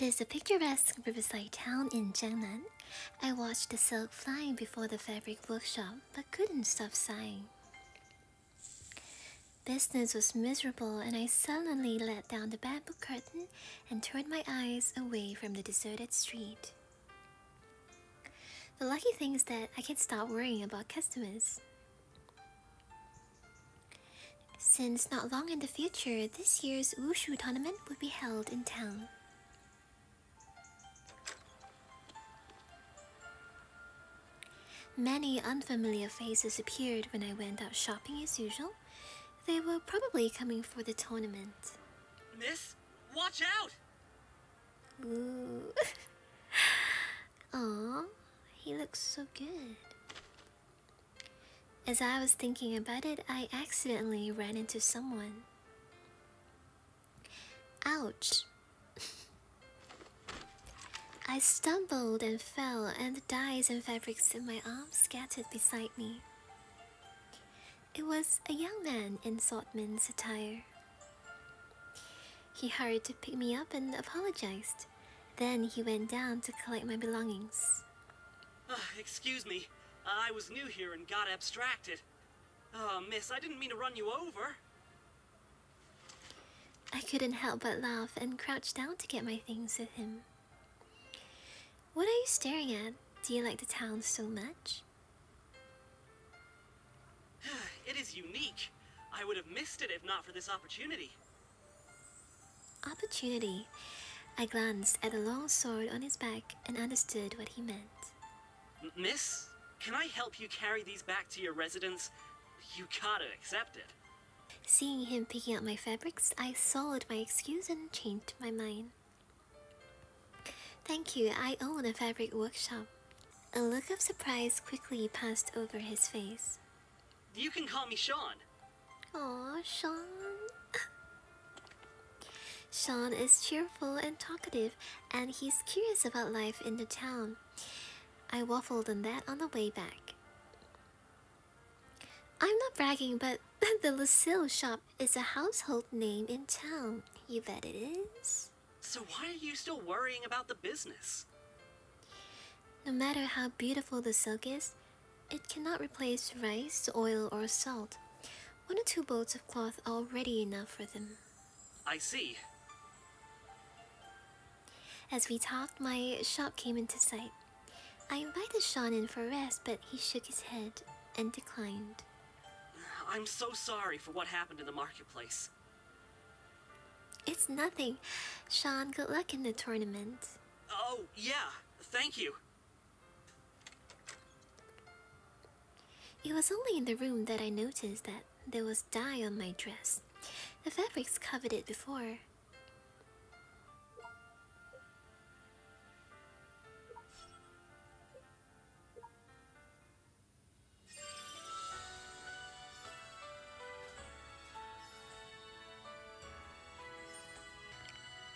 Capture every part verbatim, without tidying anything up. It is a picturesque riverside town in Jiangnan. I watched the silk flying before the fabric workshop, but couldn't stop sighing. Business was miserable, and I sullenly let down the bamboo curtain and turned my eyes away from the deserted street. The lucky thing is that I can stop worrying about customers. Since not long in the future, this year's wushu tournament would be held in town. Many unfamiliar faces appeared when I went out shopping as usual. They were probably coming for the tournament. Miss, watch out! Ooh. Aww, he looks so good. As I was thinking about it, I accidentally ran into someone. Ouch! I stumbled and fell, and the dyes and fabrics in my arms scattered beside me. It was a young man in swordman's attire. He hurried to pick me up and apologized. Then he went down to collect my belongings. Uh, excuse me. I was new here and got abstracted. Oh, miss, I didn't mean to run you over. I couldn't help but laugh and crouched down to get my things with him. What are you staring at? Do you like the town so much? It is unique. I would have missed it if not for this opportunity. Opportunity. I glanced at the long sword on his back and understood what he meant. M miss? Can I help you carry these back to your residence? You gotta accept it. Seeing him picking up my fabrics, I swallowed my excuse and changed my mind. Thank you, I own a fabric workshop. A look of surprise quickly passed over his face. You can call me Shawn. Aw, Shawn. Shawn is cheerful and talkative, and he's curious about life in the town. I waffled on that on the way back. I'm not bragging, but the Lucille shop is a household name in town. You bet it is. So why are you still worrying about the business? No matter how beautiful the silk is, it cannot replace rice, oil, or salt. One or two bolts of cloth are already enough for them. I see. As we talked, my shop came into sight. I invited Shawn in for a rest, but he shook his head and declined. I'm so sorry for what happened in the marketplace. It's nothing. Shawn, good luck in the tournament. Oh, yeah. Thank you. It was only in the room that I noticed that there was dye on my dress. The fabrics covered it before.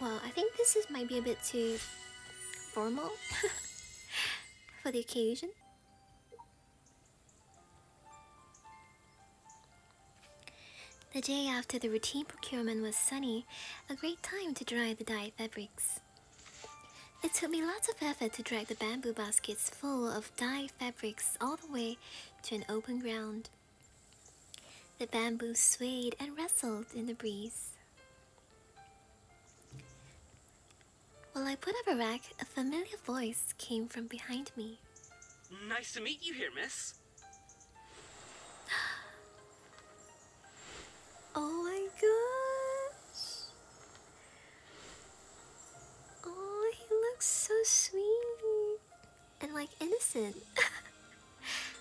Well, I think this is might be a bit too formal for the occasion. The day after the routine procurement was sunny, a great time to dry the dyed fabrics. It took me lots of effort to drag the bamboo baskets full of dyed fabrics all the way to an open ground. The bamboo swayed and rustled in the breeze. While I put up a rack, a familiar voice came from behind me. Nice to meet you here, miss. Oh my gosh. Oh, he looks so sweet. And like innocent.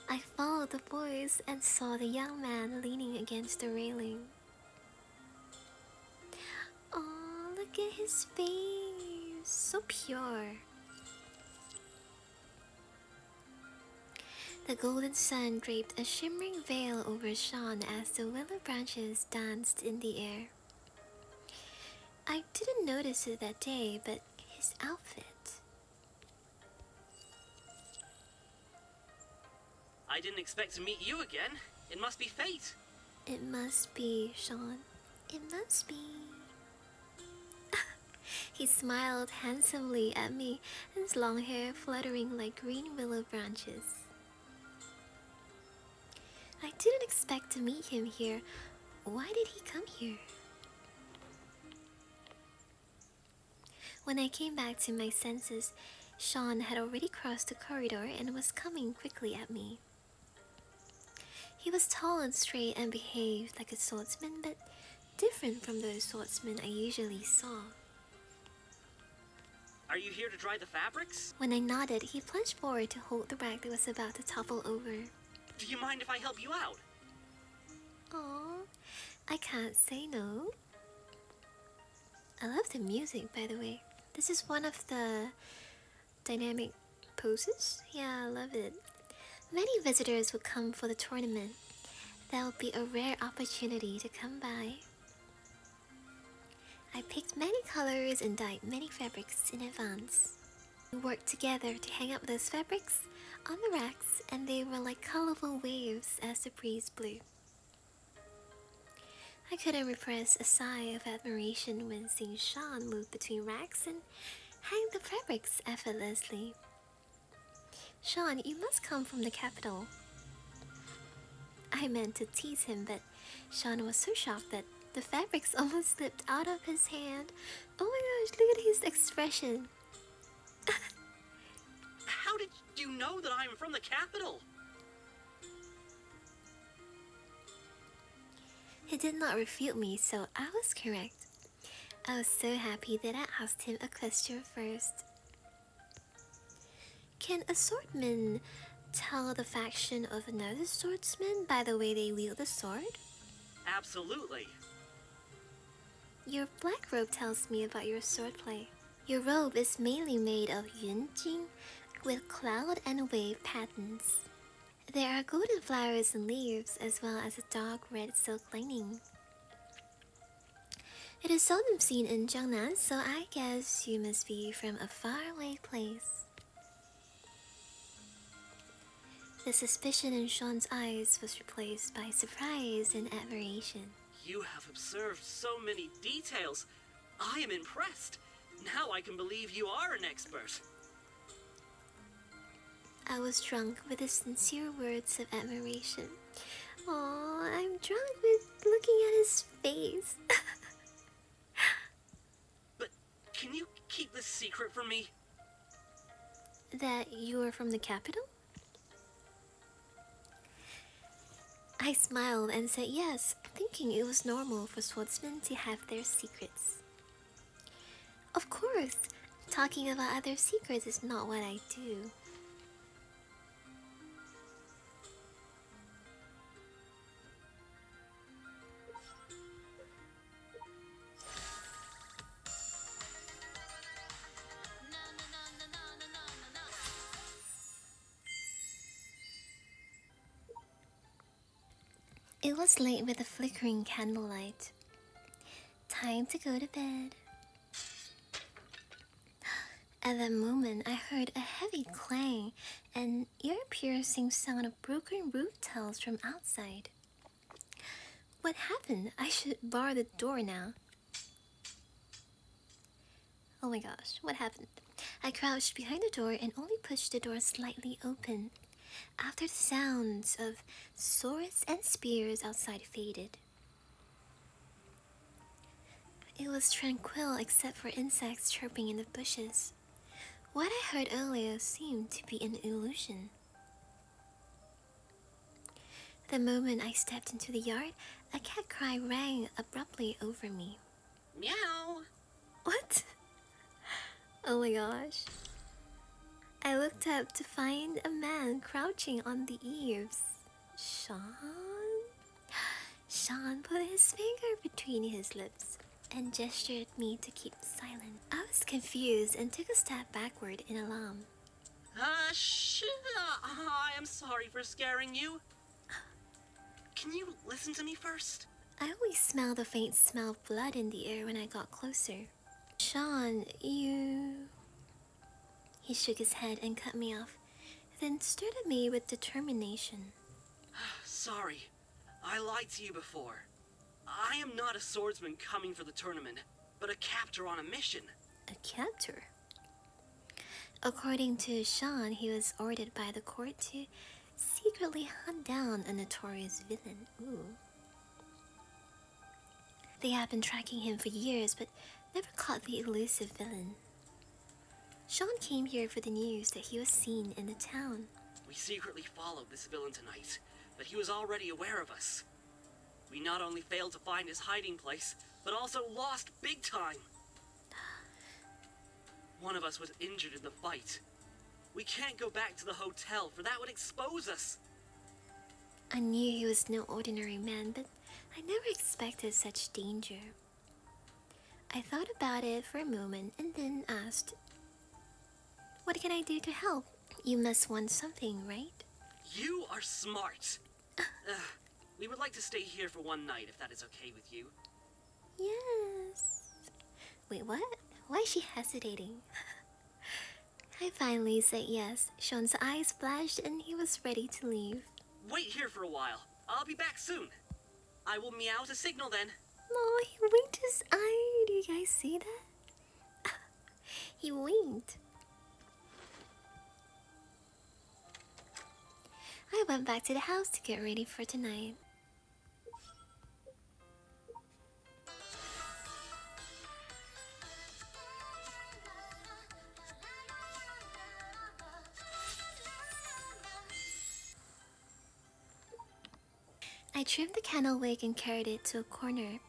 I followed the voice and saw the young man leaning against the railing. Oh, look at his face. So pure. The golden sun draped a shimmering veil over Shawn as the willow branches danced in the air. I didn't notice it that day, but his outfit. I didn't expect to meet you again. It must be fate. It must be, Shawn. It must be. He smiled handsomely at me, his long hair fluttering like green willow branches. I didn't expect to meet him here. Why did he come here? When I came back to my senses, Shawn had already crossed the corridor and was coming quickly at me. He was tall and straight and behaved like a swordsman, but different from those swordsmen I usually saw. Are you here to dry the fabrics? When I nodded, he plunged forward to hold the rag that was about to topple over. Do you mind if I help you out? Aww, I can't say no. I love the music, by the way. This is one of the dynamic poses. Yeah, I love it. Many visitors would come for the tournament. That would be a rare opportunity to come by. I picked many colors and dyed many fabrics in advance. We worked together to hang up those fabrics on the racks, and they were like colorful waves as the breeze blew. I couldn't repress a sigh of admiration when seeing Shawn move between racks and hang the fabrics effortlessly. Shawn, you must come from the capital. I meant to tease him, but Shawn was so shocked that the fabrics almost slipped out of his hand. Oh my gosh, look at his expression. How did you know that I am from the capital? He did not refute me, so I was correct. I was so happy that I asked him a question first. Can a swordsman tell the faction of another swordsman by the way they wield the sword? Absolutely. Your black robe tells me about your swordplay. Your robe is mainly made of Yunjing with cloud and wave patterns. There are golden flowers and leaves, as well as a dark red silk lining. It is seldom seen in Jiangnan, so I guess you must be from a faraway place. The suspicion in Shawn's eyes was replaced by surprise and admiration. You have observed so many details. I am impressed. Now I can believe you are an expert. I was drunk with his sincere words of admiration. Aww, I'm drunk with looking at his face. But can you keep this secret from me? That you are from the capital? I smiled and said yes, thinking it was normal for swordsmen to have their secrets. Of course, talking about other secrets is not what I do. It was late with the flickering candlelight. Time to go to bed. At that moment, I heard a heavy clang and ear-piercing sound of broken roof tiles from outside. What happened? I should bar the door now. Oh my gosh, what happened? I crouched behind the door and only pushed the door slightly open. After the sounds of swords and spears outside faded. It was tranquil except for insects chirping in the bushes. What I heard earlier seemed to be an illusion. The moment I stepped into the yard, a cat cry rang abruptly over me. Meow! What? Oh my gosh. I looked up to find a man crouching on the eaves. Shawn? Shawn put his finger between his lips and gestured me to keep silent. I was confused and took a step backward in alarm. Ah, uh, sh uh, I am sorry for scaring you. Can you listen to me first? I always smelled a faint smell of blood in the air when I got closer. Shawn, you... He shook his head and cut me off, then stared at me with determination. Sorry, I lied to you before. I am not a swordsman coming for the tournament, but a captor on a mission. a captor. According to Shawn, he was ordered by the court to secretly hunt down a notorious villain. Ooh. They had been tracking him for years, but never caught the elusive villain. Shawn came here for the news that he was seen in the town. We secretly followed this villain tonight, but he was already aware of us. We not only failed to find his hiding place, but also lost big time. One of us was injured in the fight. We can't go back to the hotel, for that would expose us. I knew he was no ordinary man, but I never expected such danger. I thought about it for a moment and then asked, "What can I do to help? You must want something, right?" You are smart. uh, we would like to stay here for one night, if that is okay with you. Yes. Wait, what? Why is she hesitating? I finally said yes. Sean's eyes flashed and he was ready to leave. Wait here for a while. I'll be back soon. I will meow to signal then. Oh, he winked his eye. Do you guys see that? He winked. I went back to the house to get ready for tonight. I trimmed the candle wick and carried it to a corner.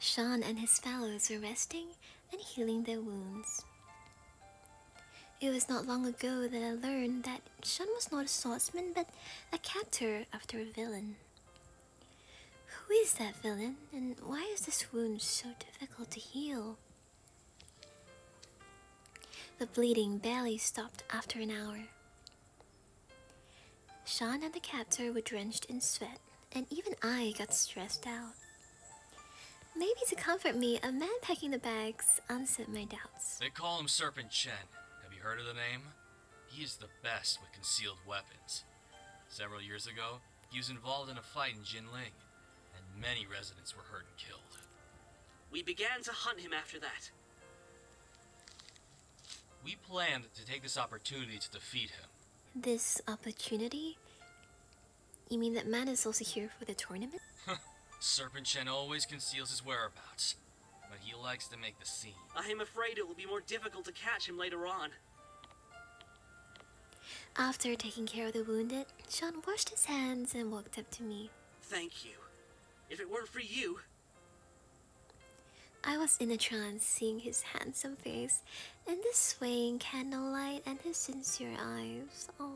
Shawn and his fellows were resting and healing their wounds. It was not long ago that I learned that Shawn was not a swordsman, but a captor after a villain. Who is that villain, and why is this wound so difficult to heal? The bleeding barely stopped after an hour. Shawn and the captor were drenched in sweat, and even I got stressed out. Maybe to comfort me, a man packing the bags answered my doubts. They call him Serpent Chen. Have you heard of the name? He is the best with concealed weapons. Several years ago, he was involved in a fight in Jinling, and many residents were hurt and killed. We began to hunt him after that. We planned to take this opportunity to defeat him. This opportunity? You mean that man is also here for the tournament? Serpent Chen always conceals his whereabouts, but he likes to make the scene. I am afraid it will be more difficult to catch him later on. After taking care of the wounded, Shawn washed his hands and walked up to me. Thank you. If it weren't for you... I was in a trance, seeing his handsome face, and the swaying candlelight and his sincere eyes. Oh.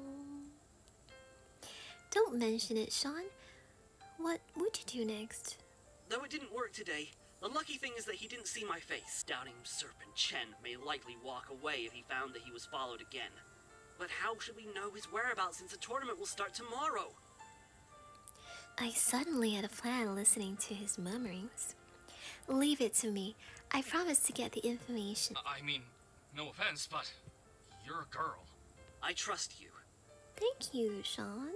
Don't mention it, Shawn. What would you do next? Though it didn't work today, the lucky thing is that he didn't see my face. Doubting Serpent Chen may likely walk away if he found that he was followed again. But how should we know his whereabouts since the tournament will start tomorrow? I suddenly had a plan listening to his murmurings. Leave it to me. I promise to get the information. I mean, no offense, but you're a girl. I trust you. Thank you, Shawn.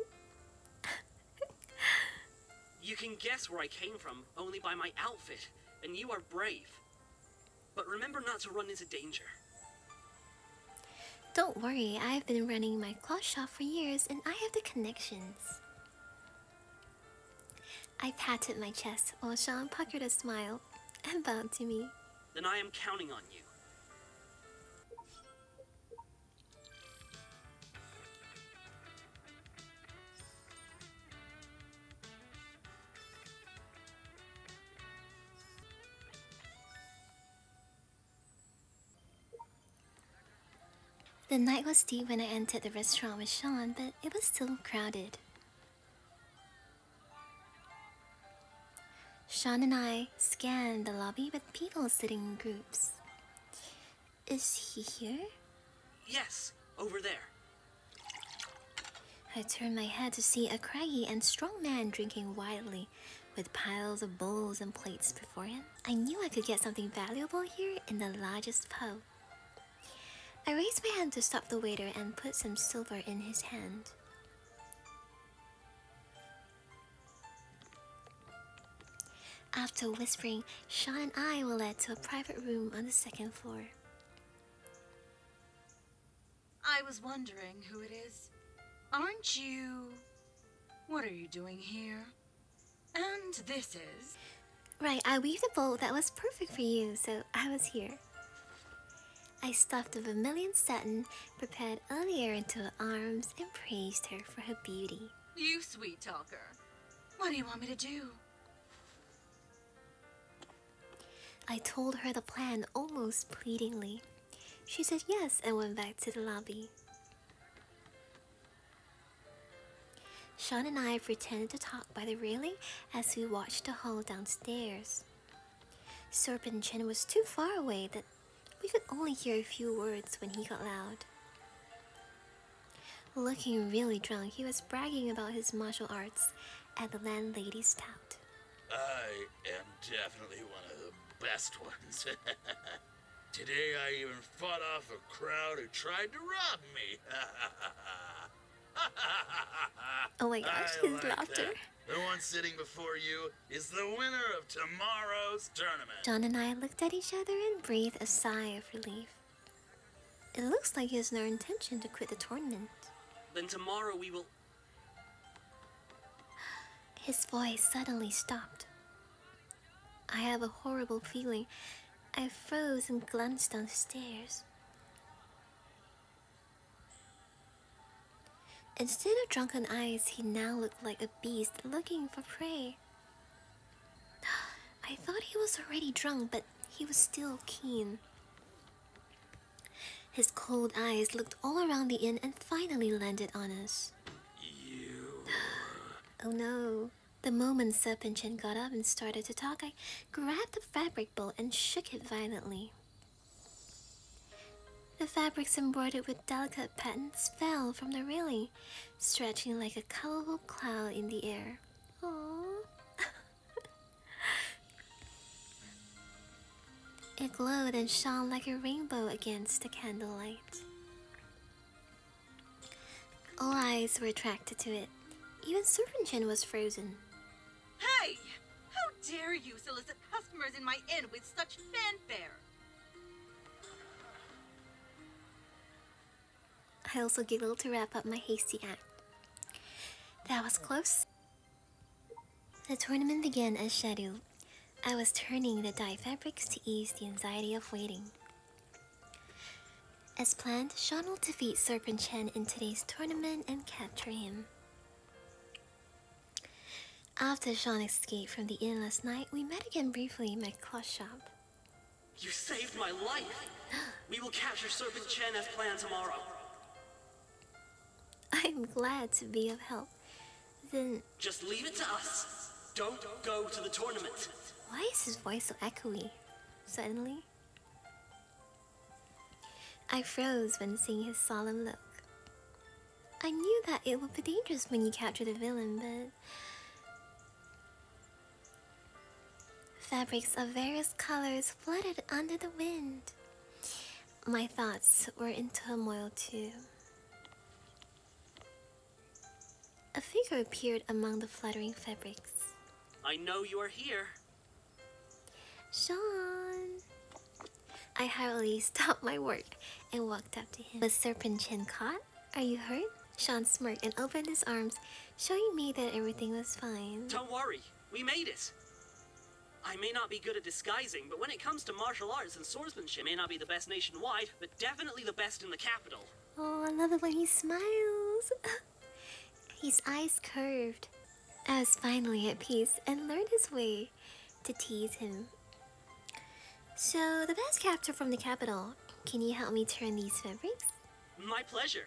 You can guess where I came from only by my outfit, and you are brave. But remember not to run into danger. Don't worry, I've been running my cloth shop for years, and I have the connections. I patted my chest while Shawn puckered a smile and bowed to me. Then I am counting on you. The night was deep when I entered the restaurant with Shawn, but it was still crowded. Shawn and I scanned the lobby with people sitting in groups. Is he here? Yes, over there. I turned my head to see a craggy and strong man drinking wildly, with piles of bowls and plates before him. I knew I could get something valuable here in the largest pub. I raised my hand to stop the waiter and put some silver in his hand. After whispering, Shawn and I were led to a private room on the second floor. was wondering who it is. Aren't you... What are you doing here? And this is... Right, I weaved a bowl that was perfect for you, so I was here. I stuffed the vermilion satin prepared earlier into her arms and praised her for her beauty. You sweet talker. What do you want me to do? I told her the plan almost pleadingly. She said yes and went back to the lobby. Shawn and I pretended to talk by the railing as we watched the hall downstairs. Serpent Chen was too far away that we could only hear a few words when he got loud. Looking really drunk, he was bragging about his martial arts at the landlady's tout. I am definitely one of the best ones. Today I even fought off a crowd who tried to rob me. Oh my gosh, his like laughter. That. The one sitting before you is the winner of tomorrow's tournament. John and I looked at each other and breathed a sigh of relief. It looks like he has no intention to quit the tournament. Then tomorrow we will... His voice suddenly stopped. I have a horrible feeling. I froze and glanced downstairs. Instead of drunken eyes, he now looked like a beast looking for prey. I thought he was already drunk, but he was still keen. His cold eyes looked all around the inn and finally landed on us. You... Oh no. The moment Serpent Chen got up and started to talk, I grabbed the fabric bowl and shook it violently. The fabrics embroidered with delicate patterns fell from the railing, stretching like a colorful cloud in the air. Aww. It glowed and shone like a rainbow against the candlelight. All eyes were attracted to it. Even Serpent Chen was frozen. Hey! How dare you solicit customers in my inn with such fanfare! I also giggled to wrap up my hasty act. That was close. The tournament began as scheduled. I was turning the dye fabrics to ease the anxiety of waiting. As planned, Shawn will defeat Serpent Chen in today's tournament and capture him. After Shawn escaped from the inn last night, we met again briefly in my cloth shop. You saved my life! We will capture Serpent Chen as planned tomorrow. I'm glad to be of help. Then... Just leave it to us. Don't go to the tournament. Why is his voice so echoey? Suddenly? I froze when seeing his solemn look. I knew that it would be dangerous when you capture the villain, but... Fabrics of various colors fluttered under the wind. My thoughts were in turmoil too. A figure appeared among the fluttering fabrics. I know you are here. Shawn! I hurriedly stopped my work and walked up to him. Was Serpent Chen caught? Are you hurt? Shawn smirked and opened his arms, showing me that everything was fine. Don't worry, we made it. I may not be good at disguising, but when it comes to martial arts and swordsmanship, I may not be the best nationwide, but definitely the best in the capital. Oh, I love it when he smiles. His eyes curved. I was finally at peace and learned his way to tease him. So, the best capture from the capital. Can you help me turn these fabrics? My pleasure.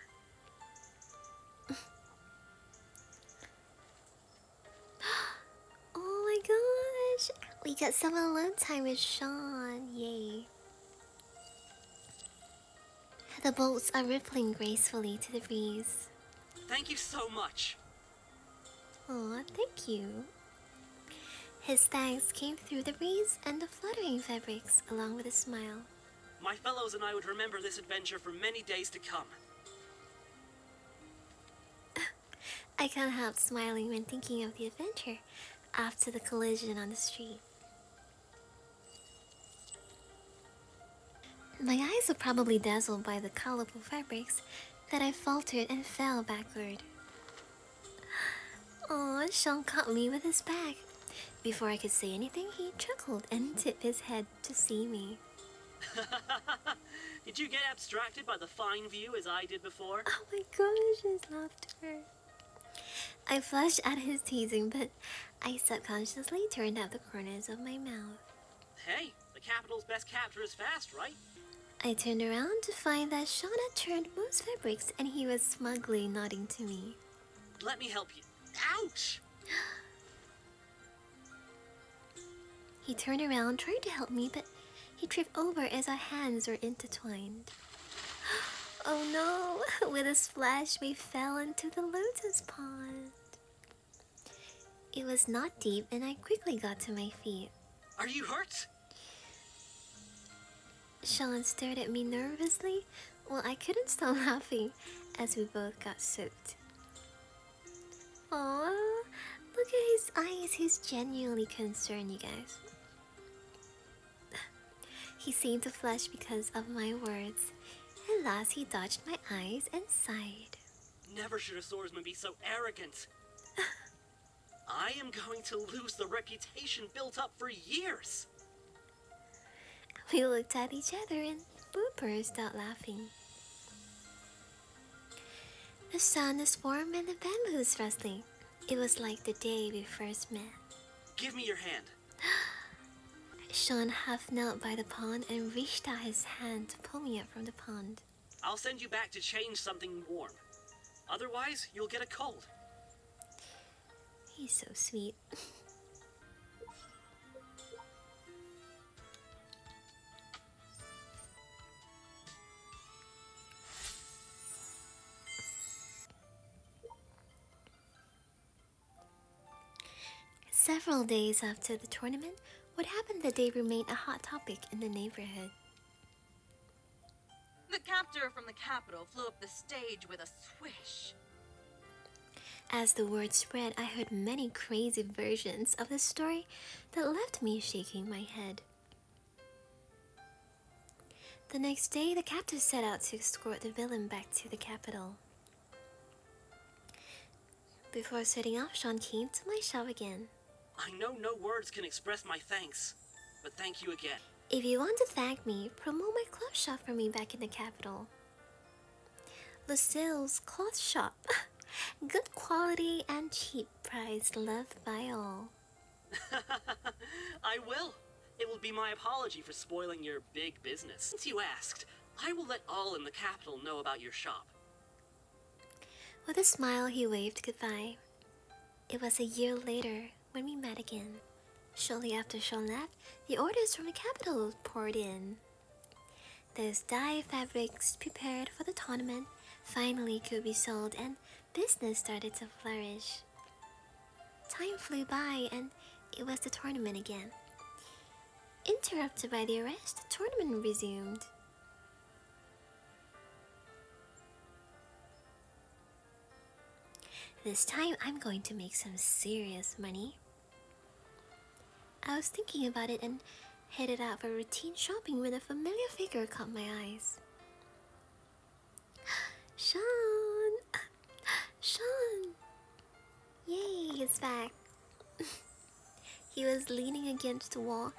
Oh my gosh. We got some alone time with Shawn. Yay. The bolts are rippling gracefully to the breeze. Thank you so much. Aw, thank you. His thanks came through the breeze and the fluttering fabrics, along with a smile. My fellows and I would remember this adventure for many days to come. I can't help smiling when thinking of the adventure after the collision on the street. My eyes were probably dazzled by the colorful fabrics, that I faltered and fell backward. Oh, Shawn caught me with his bag. Before I could say anything, he chuckled and tipped his head to see me. Did you get abstracted by the fine view as I did before? Oh my gosh, his laughter. I flushed at his teasing, but I subconsciously turned up the corners of my mouth. Hey, the capital's best captor is fast, right? I turned around to find that Shawn had turned most fabrics and he was smugly nodding to me. Let me help you. Ouch! He turned around trying to help me, but he tripped over as our hands were intertwined. Oh no! With a splash, we fell into the lotus pond. It was not deep, and I quickly got to my feet. Are you hurt? Shawn stared at me nervously, while I couldn't stop laughing as we both got soaked. Aww, look at his eyes. He's genuinely concerned, you guys. He seemed to flush because of my words. At last, he dodged my eyes and sighed. Never should a swordsman be so arrogant. I am going to lose the reputation built up for years. We looked at each other and both burst out laughing. The sound is warm and the bamboos rustling. It was like the day we first met. Give me your hand. Shawn half knelt by the pond and reached out his hand to pull me up from the pond. I'll send you back to change something warm. Otherwise, you'll get a cold. He's so sweet. Several days after the tournament, what happened that day remained a hot topic in the neighborhood. The captor from the capital flew up the stage with a swish. As the word spread, I heard many crazy versions of the story that left me shaking my head. The next day, the captor set out to escort the villain back to the capital. Before setting off, Shawn came to my shop again. I know no words can express my thanks, but thank you again. If you want to thank me, promote my cloth shop for me back in the capital. Lucille's cloth shop. Good quality and cheap price, loved by all. I will. It will be my apology for spoiling your big business. Since you asked, I will let all in the capital know about your shop. With a smile, he waved goodbye. It was a year later when we met again. Shortly after Shawn left, the orders from the capital poured in. Those dye fabrics prepared for the tournament finally could be sold and business started to flourish. Time flew by and it was the tournament again. Interrupted by the arrest, the tournament resumed. This time, I'm going to make some serious money. I was thinking about it and headed out for routine shopping when a familiar figure caught my eyes. Shawn! Shawn! Yay, he's back. He was leaning against the wall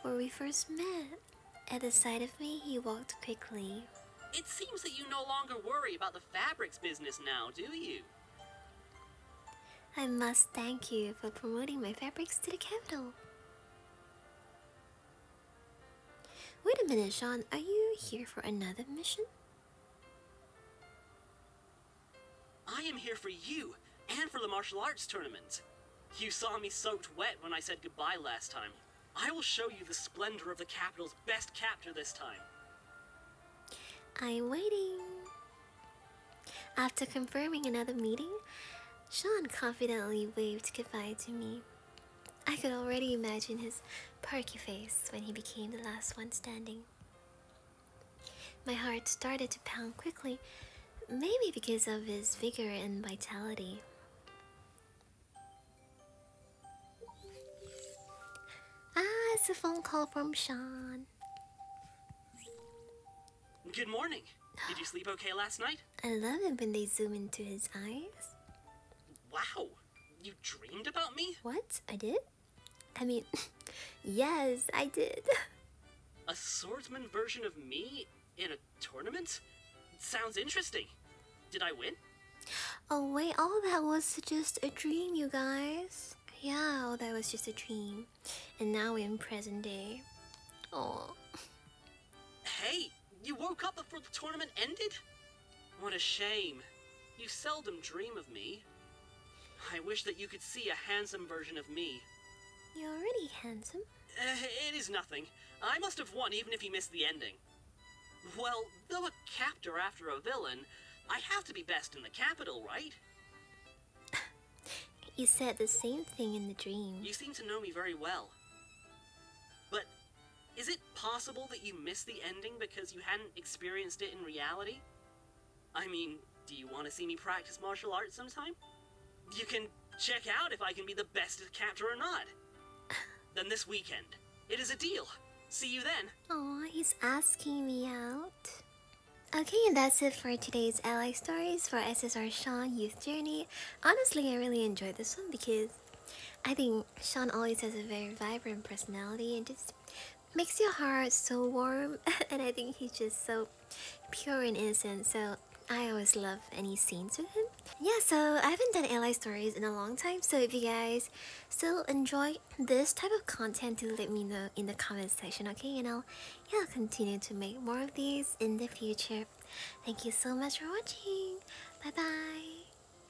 where we first met. At the sight of me, he walked quickly. It seems that you no longer worry about the fabrics business now, do you? I must thank you for promoting my fabrics to the capital. Wait a minute, Shawn, are you here for another mission? I am here for you, and for the martial arts tournament. You saw me soaked wet when I said goodbye last time. I will show you the splendor of the capital's best captor this time. I'm waiting. After confirming another meeting, Shawn confidently waved goodbye to me. I could already imagine his perky face when he became the last one standing. My heart started to pound quickly, maybe because of his vigor and vitality. Ah, it's a phone call from Shawn. Good morning. Did you sleep okay last night? I love it when they zoom into his eyes. Wow, you dreamed about me? What? I did? I mean, yes, I did. A swordsman version of me in a tournament? Sounds interesting. Did I win? Oh wait, all that was just a dream, you guys. Yeah, all that was just a dream. And now we're in present day. Oh. Hey, you woke up before the tournament ended? What a shame. You seldom dream of me. I wish that you could see a handsome version of me. You're already handsome. Uh, it is nothing. I must have won even if you missed the ending. Well, though a captor after a villain, I have to be best in the capital, right? You said the same thing in the dream. You seem to know me very well. But is it possible that you missed the ending because you hadn't experienced it in reality? I mean, do you want to see me practice martial arts sometime? You can check out if I can be the best at capture or not. Then this weekend. It is a deal. See you then. Aw, he's asking me out. Okay, and that's it for today's ally stories for S S R Shawn Youth Journey. Honestly, I really enjoyed this one because I think Shawn always has a very vibrant personality and just makes your heart so warm. And I think he's just so pure and innocent, so I always love any scenes with him. Yeah, so I haven't done ally stories in a long time, so if you guys still enjoy this type of content, do let me know in the comment section, okay? And I'll, yeah, I'll continue to make more of these in the future. Thank you so much for watching. Bye-bye.